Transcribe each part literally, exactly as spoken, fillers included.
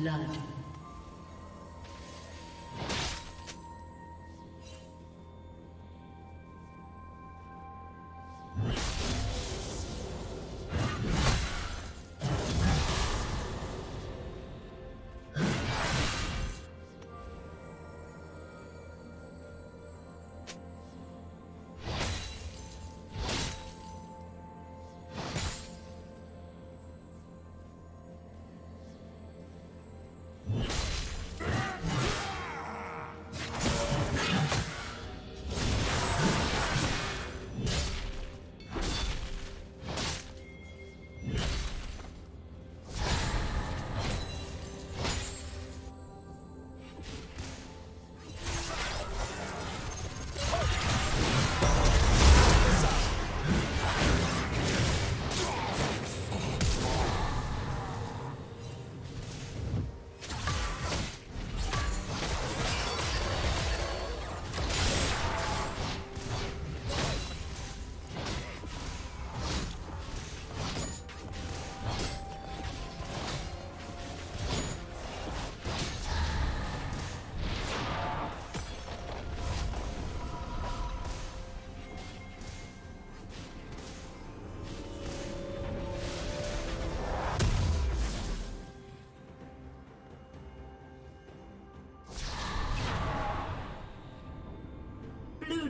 blood.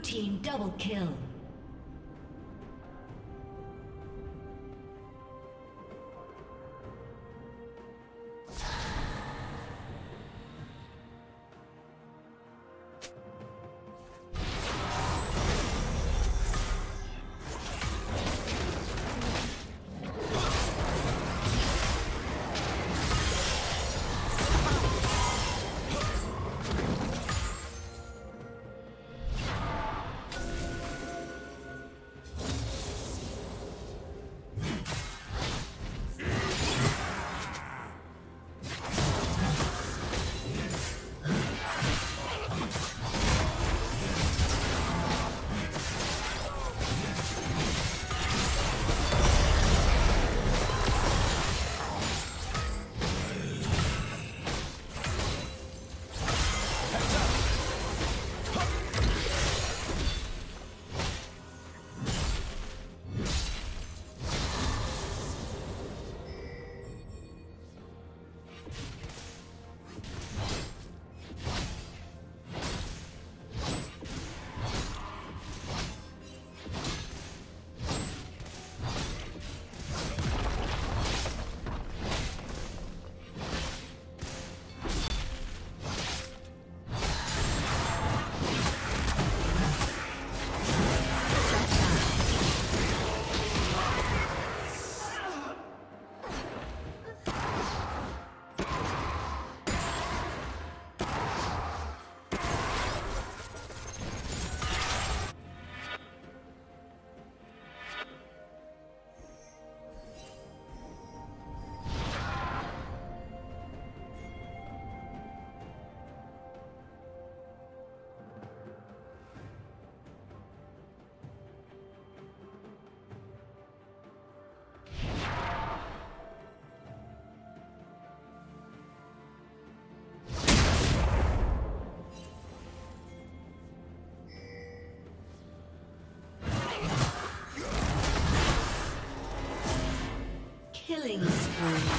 Team double kill. Killing spree.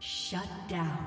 Shut down.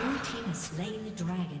Blue team has slain the dragon.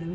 Blue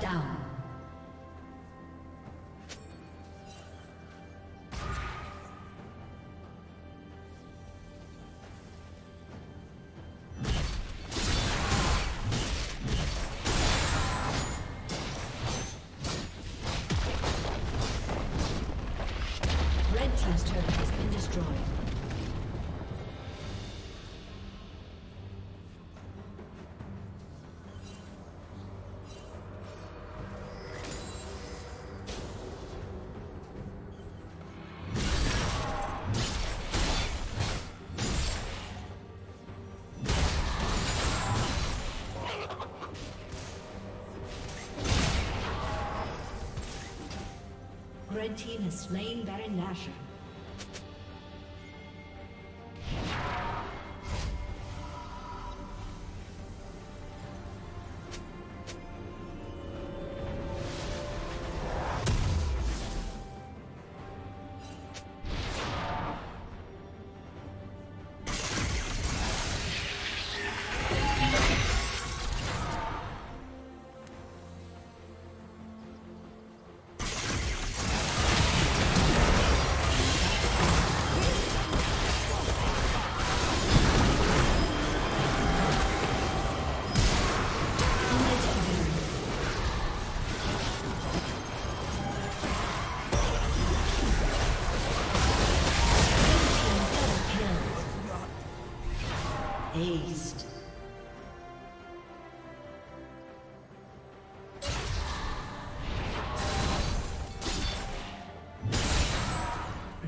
Down. Red team's turret has been destroyed. Red team has slain Baron Nashor.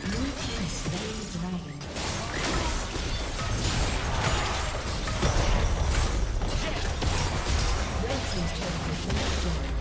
Blue team slays dragon. Red team's turret has been destroyed.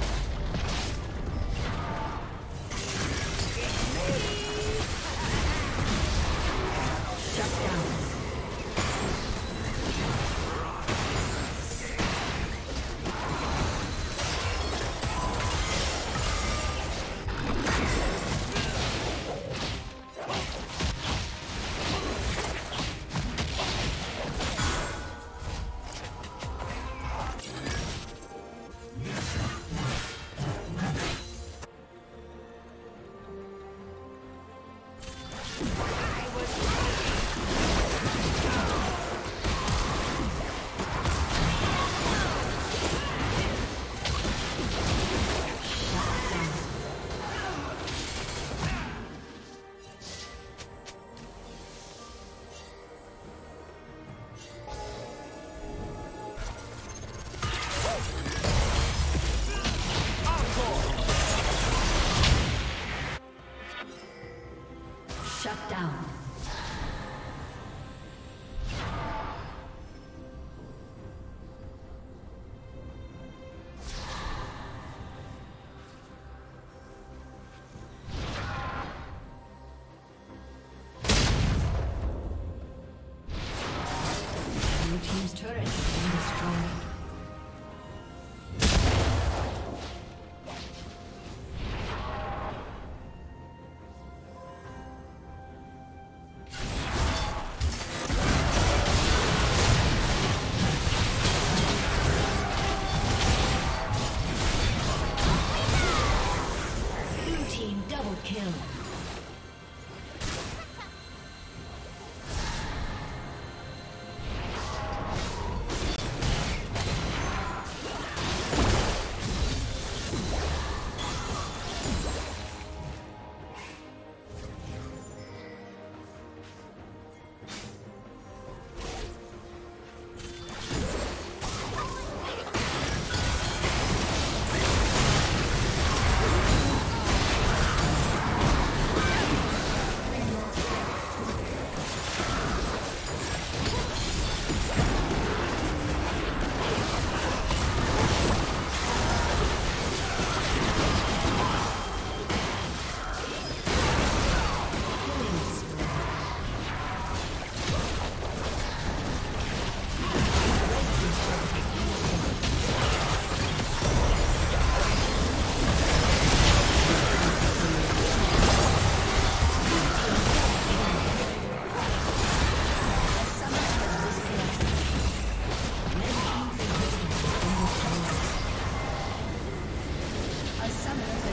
Summer.